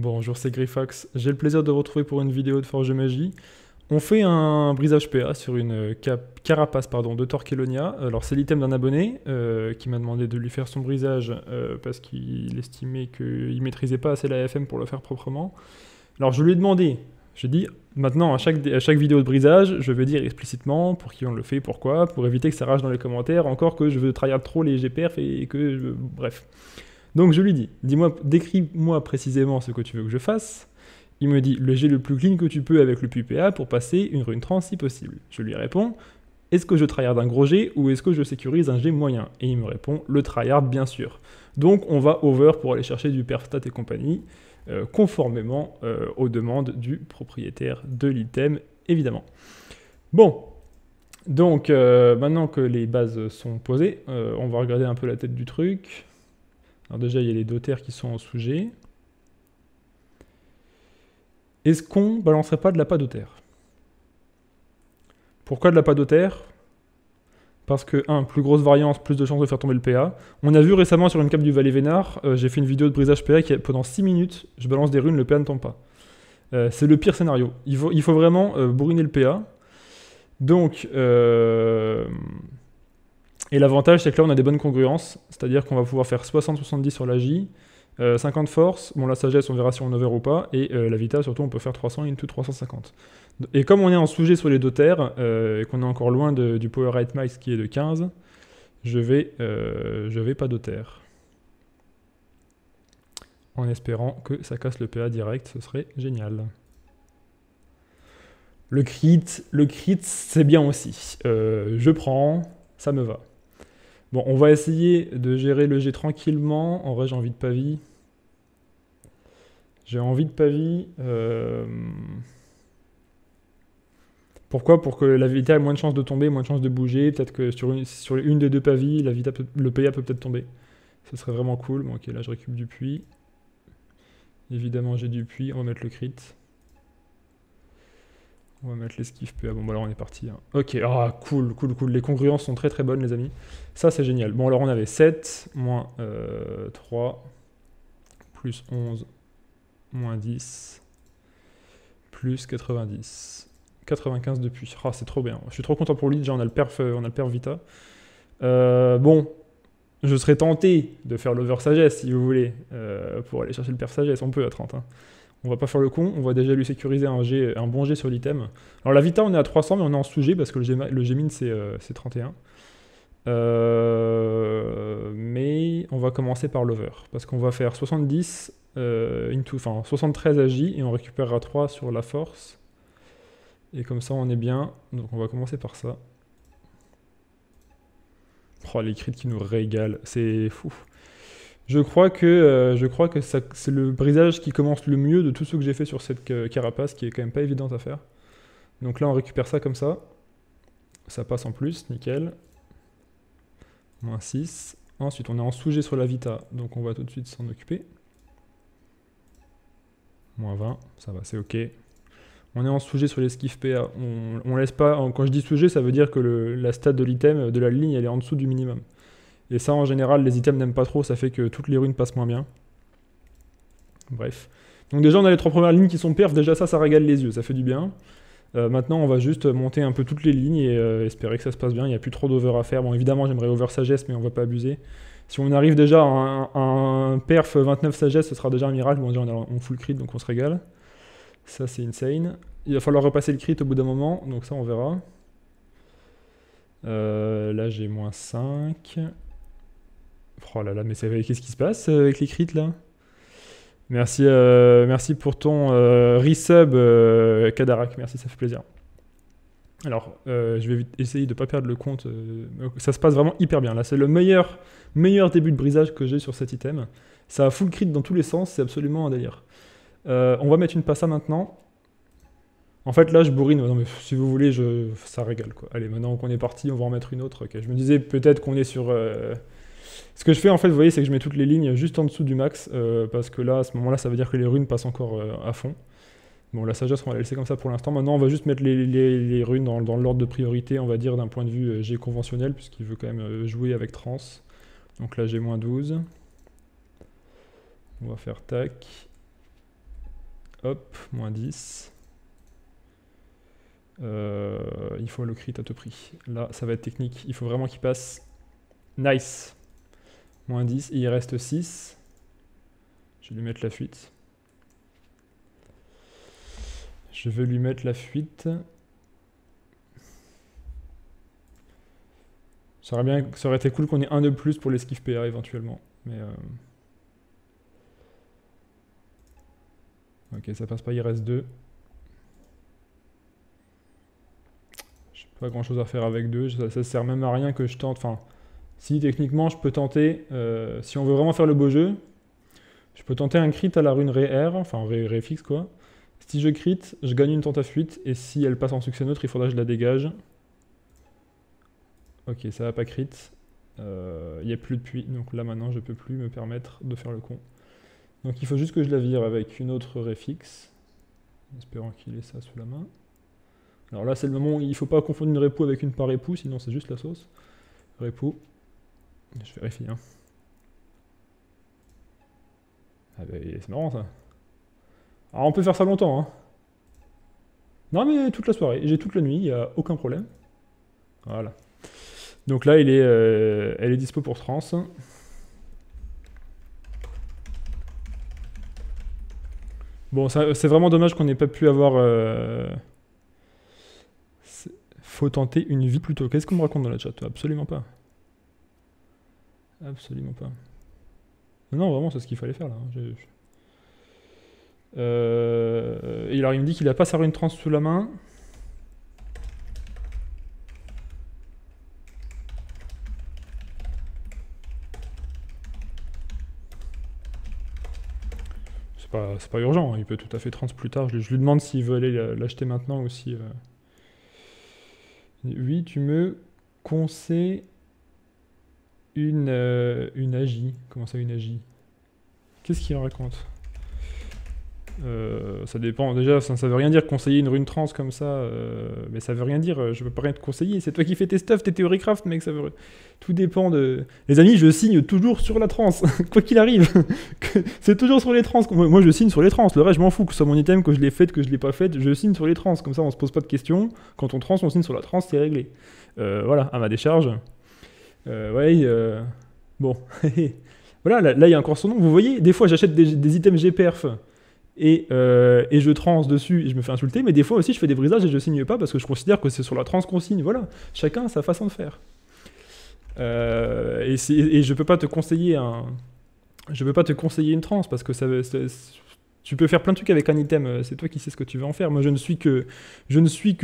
Bonjour, c'est Gryfox. J'ai le plaisir de vous retrouver pour une vidéo de Forge Magie. On fait un brisage PA sur une carapace de Torquelonia. Alors c'est l'item d'un abonné qui m'a demandé de lui faire son brisage parce qu'il estimait qu'il ne maîtrisait pas assez la FM pour le faire proprement. Alors je lui ai demandé, j'ai dit maintenant à chaque vidéo de brisage, je vais dire explicitement pour qui on le fait, pourquoi, pour éviter que ça rage dans les commentaires, encore que je veux tryhard trop les GPRF et que... bref. Donc je lui dis, décris-moi précisément ce que tu veux que je fasse. Il me dit le jet le plus clean que tu peux avec le PA pour passer une rune trans si possible. Je lui réponds, est-ce que je tryhard un gros jet ou est-ce que je sécurise un jet moyen? Et il me répond, le tryhard bien sûr. Donc on va over pour aller chercher du perfstat et compagnie, conformément aux demandes du propriétaire de l'item, évidemment. Bon, donc maintenant que les bases sont posées, on va regarder un peu la tête du truc. Alors déjà, il y a les dotaires qui sont en sous-jet. Est-ce qu'on balancerait pas de la padotaire? Pourquoi de la padotaire? Parce que, 1, plus grosse variance, plus de chances de faire tomber le PA. On a vu récemment sur une cape du Valais Vénard, j'ai fait une vidéo de brisage PA qui, pendant 6 minutes, je balance des runes, le PA ne tombe pas. C'est le pire scénario. Il faut vraiment bourriner le PA. Donc... Et l'avantage, c'est que là, on a des bonnes congruences, c'est-à-dire qu'on va pouvoir faire 60-70 sur la J, 50 force, bon la sagesse, on verra si on over ou pas, et la vita, surtout, on peut faire 300 into 350. Et comme on est en sous-jet sur les dotaires, et qu'on est encore loin du power rate max qui est de 15, je vais pas dotaire. En espérant que ça casse le PA direct, ce serait génial. Le crit c'est bien aussi. Je prends, ça me va. Bon, on va essayer de gérer le jet tranquillement. En vrai, j'ai envie de pavie. J'ai envie de pavie. Pourquoi? Pour que la vita ait moins de chances de tomber, moins de chances de bouger. Peut-être que sur une des deux pavies, la vita le PA peut peut-être tomber. Ce serait vraiment cool. Bon, ok, là, je récupère du puits. Évidemment, j'ai du puits. On va mettre le crit. On va mettre l'esquive PA. Bon, bah alors on est parti. Hein. Ok, ah, cool. Les congruences sont très bonnes, les amis. Ça, c'est génial. Bon, alors on avait 7, moins 3, plus 11, moins 10, plus 90. 95 depuis. Ah, c'est trop bien. Je suis trop content pour lui. Déjà, on a le perf Vita. Bon, je serais tenté de faire l'over sagesse, si vous voulez, pour aller chercher le perf sagesse. On peut à 30, hein. On va pas faire le con, on va déjà lui sécuriser un bon jet sur l'item. Alors la vita on est à 300 mais on est en sous-jet parce que le G-min c'est 31. Mais on va commencer par l'over. Parce qu'on va faire 70, enfin 73 à J et on récupérera 3 sur la force. Et comme ça on est bien, donc on va commencer par ça. Oh les crits qui nous régalent, c'est fou. Je crois que c'est le brisage qui commence le mieux de tout ce que j'ai fait sur cette carapace, qui est quand même pas évidente à faire. Donc là, on récupère ça comme ça. Ça passe en plus, nickel. Moins 6. Ensuite, on est en sous-jet sur la vita, donc on va tout de suite s'en occuper. Moins 20, ça va, c'est ok. On est en sous-jet sur l'esquive PA. On laisse pas... Quand je dis sous-jet, ça veut dire que la stat de l'item, de la ligne, elle est en dessous du minimum. Et ça, en général, les items n'aiment pas trop, ça fait que toutes les runes passent moins bien. Bref. Donc déjà, on a les 3 premières lignes qui sont perf, déjà ça régale les yeux, ça fait du bien. Maintenant, on va juste monter un peu toutes les lignes et espérer que ça se passe bien, il n'y a plus trop d'over à faire. Bon, évidemment, j'aimerais over sagesse, mais on va pas abuser. Si on arrive déjà à un perf 29 sagesse, ce sera déjà un miracle. Bon, déjà, on full crit, donc on se régale. Ça, c'est insane. Il va falloir repasser le crit au bout d'un moment, donc ça, on verra. Là, j'ai moins 5... Oh là là, mais qu'est-ce qui se passe avec les crits là? Merci, merci pour ton resub, Cadarac, merci, ça fait plaisir. Alors, je vais essayer de ne pas perdre le compte. Ça se passe vraiment hyper bien. Là, c'est le meilleur début de brisage que j'ai sur cet item. Ça a full crit dans tous les sens, c'est absolument un délire. On va mettre une passa maintenant. En fait, là, je bourrine. Non, mais si vous voulez, ça régale, quoi. Allez, maintenant qu'on est parti, on va en mettre une autre. Okay. Je me disais peut-être qu'on est sur... Ce que je fais en fait, vous voyez, c'est que je mets toutes les lignes juste en dessous du max, parce que là, à ce moment-là, ça veut dire que les runes passent encore à fond. Bon, la sagesse, on va la laisser comme ça pour l'instant. Maintenant, on va juste mettre les runes dans l'ordre de priorité, on va dire, d'un point de vue G conventionnel, puisqu'il veut quand même jouer avec trans. Donc là, G-12. On va faire tac. Hop, moins 10. Il faut le crit à tout prix. Là, ça va être technique. Il faut vraiment qu'il passe. Nice. Moins 10. Et il reste 6. Je vais lui mettre la fuite. Je vais lui mettre la fuite. Ça aurait, ça aurait été cool qu'on ait un de plus pour l'esquive PA éventuellement. Mais ok, ça passe pas, il reste 2. J'ai pas grand chose à faire avec 2. Ça sert même à rien que je tente. Enfin, si techniquement je peux tenter, si on veut vraiment faire le beau jeu, je peux tenter un crit à la rune Ré-R, enfin Ré-fixe quoi. Si je crit, je gagne une tente à fuite, et si elle passe en succès neutre, il faudra que je la dégage. Ok, ça va pas crit. Il n'y a plus de puits, donc là maintenant je peux plus me permettre de faire le con. Donc il faut juste que je la vire avec une autre réfixe, en espérant qu'il ait ça sous la main. Alors là c'est le moment où il ne faut pas confondre une répo avec une pas répo, sinon c'est juste la sauce. Répo, je vérifie. Hein. Ah ben c'est marrant ça. Alors on peut faire ça longtemps. Hein. Non mais toute la soirée, j'ai toute la nuit, il n'y a aucun problème. Voilà. Donc là il est, elle est dispo pour trans. Bon, c'est vraiment dommage qu'on n'ait pas pu avoir... Faut tenter une vie plutôt. Qu'est-ce qu'on me raconte dans la chat? Absolument pas. Absolument pas. Non, vraiment, c'est ce qu'il fallait faire, là. Et alors, il me dit qu'il a pas sa rune trans sous la main. C'est pas urgent, il peut tout à fait trans plus tard. Je lui demande s'il veut aller l'acheter maintenant ou si... Oui, tu me conseilles une AJ. Comment ça, une AJ? Qu'est-ce qu'il en raconte? Ça dépend. Déjà, ça veut rien dire conseiller une rune trans comme ça. Mais ça veut rien dire. Je veux pas rien te conseiller. C'est toi qui fais tes stuff, tes théorycraft, mec. Ça veut... Tout dépend de... Les amis, je signe toujours sur la trans. Quoi qu'il arrive. C'est toujours sur les trans. Moi, je signe sur les trans. Le reste, je m'en fous. Que ce soit mon item, que je l'ai fait, que je l'ai pas fait. Je signe sur les trans. Comme ça, on se pose pas de questions. Quand on trans, on signe sur la trans. C'est réglé. Voilà, à ma décharge. Ouais. Bon. Voilà, là, il y a encore son nom. Vous voyez, des fois, j'achète des items GPRF. Et je transe dessus et je me fais insulter, mais des fois aussi je fais des brisages et je signe pas parce que je considère que c'est sur la trans qu'on signe. Voilà, chacun a sa façon de faire. Et je peux pas te conseiller une trans parce que ça, tu peux faire plein de trucs avec un item, c'est toi qui sais ce que tu veux en faire. Moi je ne suis que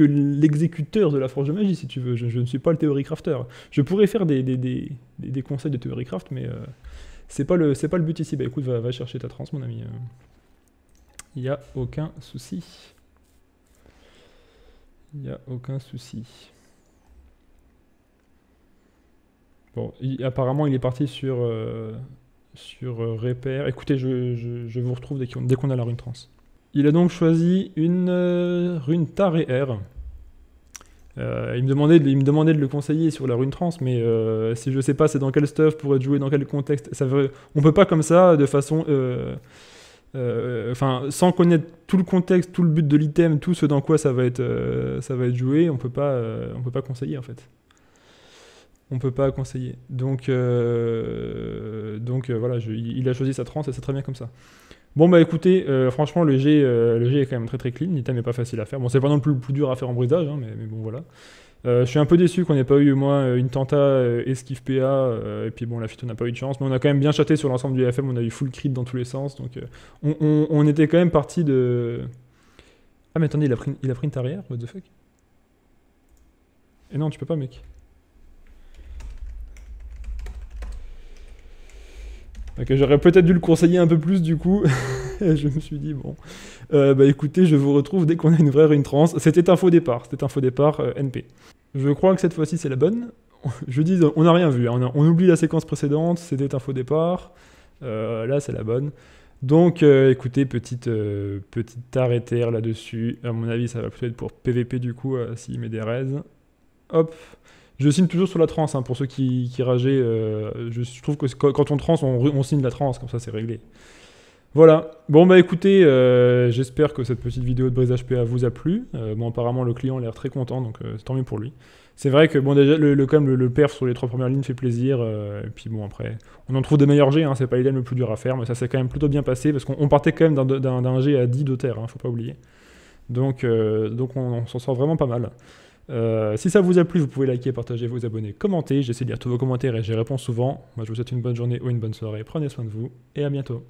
l'exécuteur de la forge de magie si tu veux, je ne suis pas le theorycrafter. Je pourrais faire des conseils de theorycraft, mais c'est pas le but ici. Bah écoute, va chercher ta trans mon ami. Il n'y a aucun souci. Il n'y a aucun souci. Bon, apparemment, il est parti sur, sur repère. Écoutez, je vous retrouve dès qu'on a la rune trans. Il a donc choisi une rune Tar et R. Il me demandait de le conseiller sur la rune trans, mais si je sais pas c'est dans quel stuff, pour être joué dans quel contexte, ça veut... on peut pas comme ça, de façon... Enfin, sans connaître tout le contexte, tout le but de l'item, tout ce dans quoi ça va être joué, on peut pas conseiller en fait. On peut pas conseiller. Donc voilà, il a choisi sa transe et c'est très bien comme ça. Bon bah écoutez, franchement le jet est quand même très très clean, l'item n'est pas facile à faire. Bon c'est pas non plus le plus dur à faire en brisage, hein, mais bon voilà. Je suis un peu déçu qu'on n'ait pas eu au moins une tenta esquive PA, et puis bon la fuite on n'a pas eu de chance, mais on a quand même bien chatté sur l'ensemble du FM, on a eu full crit dans tous les sens, donc on était quand même parti de... Ah mais attendez, il a pris une tarière, what the fuck? Et non tu peux pas mec. Ok, j'aurais peut-être dû le conseiller un peu plus du coup. Je me suis dit, bon, bah écoutez, je vous retrouve dès qu'on a une vraie rune trans. C'était un faux départ, NP. Je crois que cette fois-ci, c'est la bonne. Je dis, on n'a rien vu, hein. On oublie la séquence précédente, c'était un faux départ. Là, c'est la bonne. Donc, écoutez, petite arrêtère là-dessus. À mon avis, ça va plutôt être pour PVP du coup, s'il met des raids. Hop. Je signe toujours sur la trans, hein, pour ceux qui rageaient. Je trouve que quand on trans, on signe la trans, comme ça, c'est réglé. Voilà, bon bah écoutez, j'espère que cette petite vidéo de brisage PA vous a plu. Bon, apparemment le client a l'air très content, donc tant mieux pour lui. C'est vrai que bon, déjà le perf sur les 3 premières lignes fait plaisir, et puis bon après, on en trouve des meilleurs jets, hein, c'est pas l'item le plus dur à faire, mais ça s'est quand même plutôt bien passé, parce qu'on partait quand même d'un jet à 10 de terre, hein, faut pas oublier. Donc on s'en sort vraiment pas mal. Si ça vous a plu, vous pouvez liker, partager, vous abonner, commenter, j'essaie de lire tous vos commentaires et j'y réponds souvent. Moi je vous souhaite une bonne journée ou une bonne soirée, prenez soin de vous, et à bientôt.